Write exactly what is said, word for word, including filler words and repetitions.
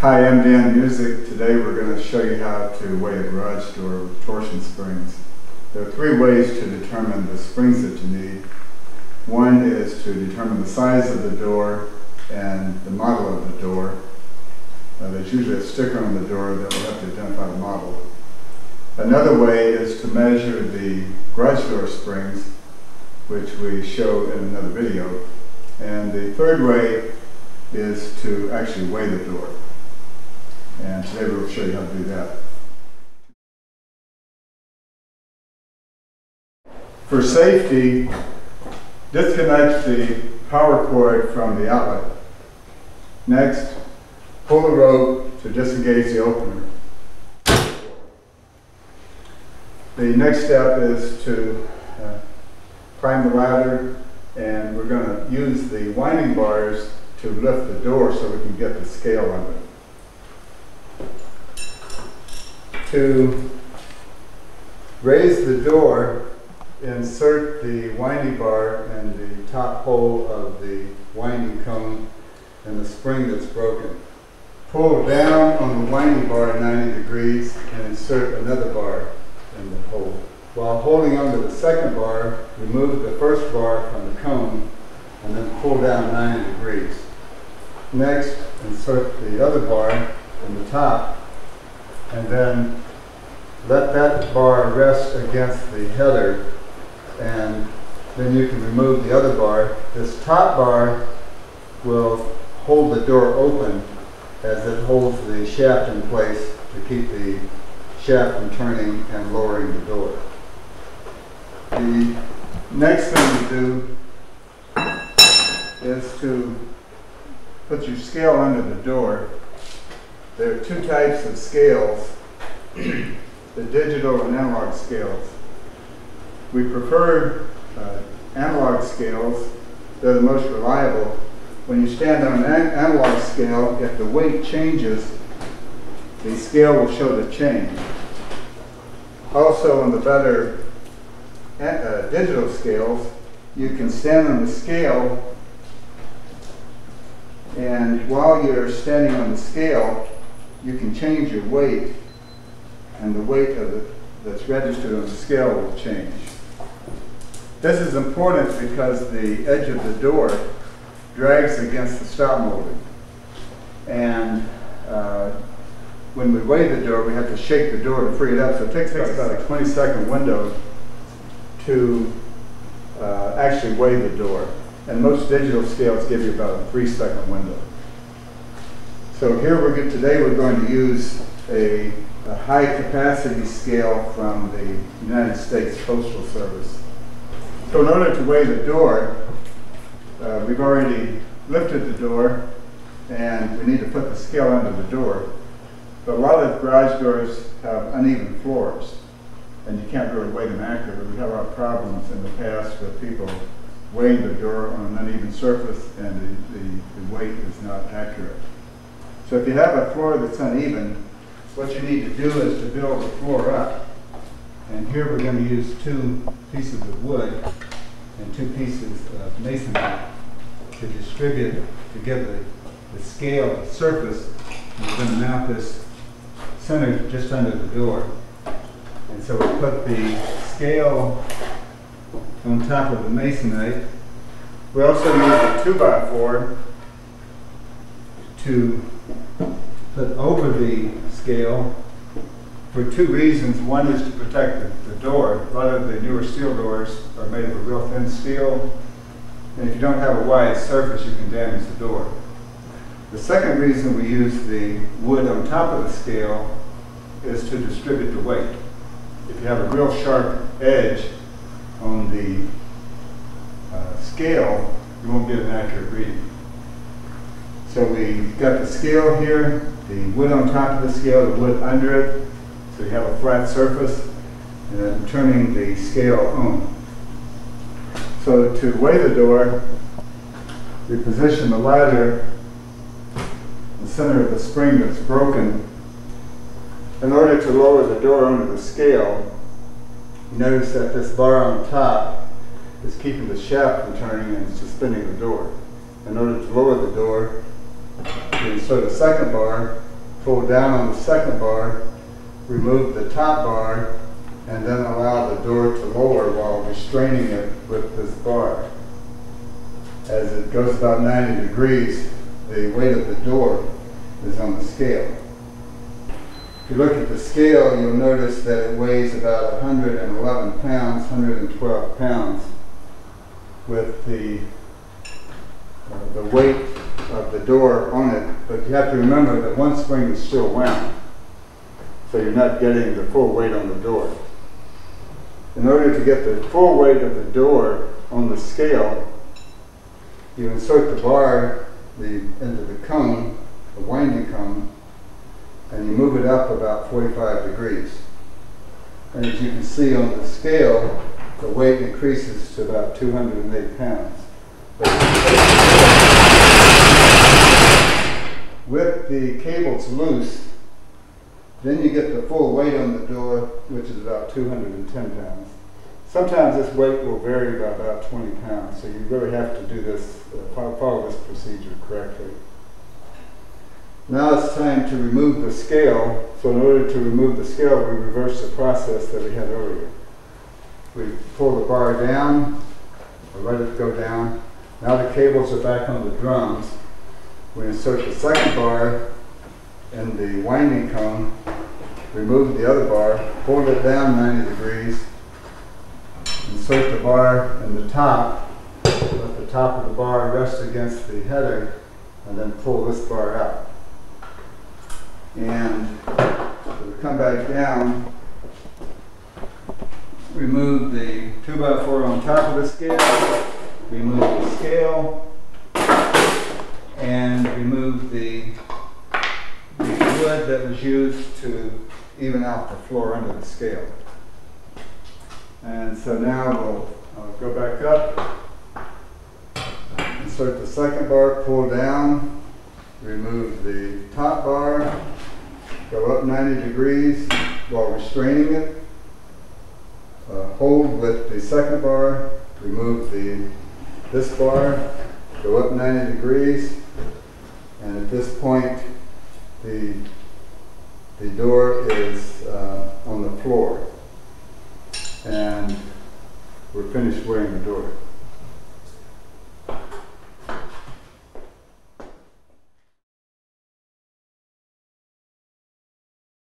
Hi, I'm Dan Music. Today we're going to show you how to weigh a garage door with torsion springs. There are three ways to determine the springs that you need. One is to determine the size of the door and the model of the door. Uh, there's usually a sticker on the door that will help you identify the model. Another way is to measure the garage door springs, which we show in another video. And the third way is to actually weigh the door. And today we'll show you how to do that. For safety, disconnect the power cord from the outlet. Next, pull the rope to disengage the opener. The next step is to uh, climb the ladder, and we're going to use the winding bars to lift the door so we can get the scale on it. To raise the door, insert the winding bar in the top hole of the winding cone and the spring that's broken. Pull down on the winding bar at ninety degrees and insert another bar in the hole. While holding onto the second bar, remove the first bar from the cone and then pull down ninety degrees. Next, insert the other bar in the top and then let that bar rest against the header, and then you can remove the other bar. This top bar will hold the door open as it holds the shaft in place to keep the shaft from turning and lowering the door. The next thing to do is to put your scale under the door. There are two types of scales, the digital and analog scales. We prefer uh, analog scales. They're the most reliable. When you stand on an analog scale, if the weight changes, the scale will show the change. Also, on the better uh, digital scales, you can stand on the scale, and while you're standing on the scale, you can change your weight, and the weight of the, that's registered on the scale will change. This is important because the edge of the door drags against the stop molding. And uh, when we weigh the door, we have to shake the door to free it up. So it takes us about a twenty second window to uh, actually weigh the door. And most digital scales give you about a three second window. So here we're good. Today we're going to use a, a high capacity scale from the United States Postal Service. So in order to weigh the door, uh, we've already lifted the door and we need to put the scale under the door. But a lot of garage doors have uneven floors and you can't really weigh them accurately. We had a lot of problems in the past with people weighing the door on an uneven surface and the, the, the weight is not accurate. So if you have a floor that's uneven, what you need to do is to build the floor up. And here we're going to use two pieces of wood and two pieces of masonry to distribute, to give the, the scale of the surface. And we're going to mount this centered just under the door. And so we put the scale on top of the masonite. We also use a two by four to put over the scale for two reasons. One is to protect the, the door. A lot of the newer steel doors are made of a real thin steel, and if you don't have a wide surface, you can damage the door. The second reason we use the wood on top of the scale is to distribute the weight. If you have a real sharp edge on the uh, scale, you won't get an accurate reading. So we've got the scale here, the wood on top of the scale, the wood under it, so you have a flat surface, and then turning the scale on. So to weigh the door, we position the ladder in the center of the spring that's broken. In order to lower the door onto the scale, notice that this bar on top is keeping the shaft from turning and suspending the door. In order to lower the door, we insert a second bar pull down on the second bar, remove the top bar, and then allow the door to lower while restraining it with this bar. As it goes about ninety degrees, the weight of the door is on the scale. If you look at the scale, you'll notice that it weighs about one hundred eleven pounds, one hundred twelve pounds, with the, uh, the weight of the door on it. But you have to remember that one spring is still wound, so you're not getting the full weight on the door. In order to get the full weight of the door on the scale, you insert the bar the, into the cone, the winding cone, and you move it up about forty-five degrees. And as you can see on the scale, the weight increases to about two hundred eight pounds. With the cables loose, then you get the full weight on the door, which is about two hundred ten pounds. Sometimes this weight will vary by about twenty pounds, so you really have to do this, uh, follow this procedure correctly. Now it's time to remove the scale. So in order to remove the scale, we reverse the process that we had earlier. We pull the bar down, or let it go down. Now the cables are back on the drums. We insert the second bar in the winding cone, remove the other bar, pull it down ninety degrees, insert the bar in the top, let the top of the bar rest against the header, and then pull this bar out. And so we come back down, remove the two by four on top of the scale, remove the scale, and remove the, the wood that was used to even out the floor under the scale. And so now we'll uh, go back up, insert the second bar, pull down, remove the top bar, go up ninety degrees while restraining it, uh, hold with the second bar, remove the this bar, go up ninety degrees, and at this point the, the door is uh, on the floor, and we're finished weighing the door.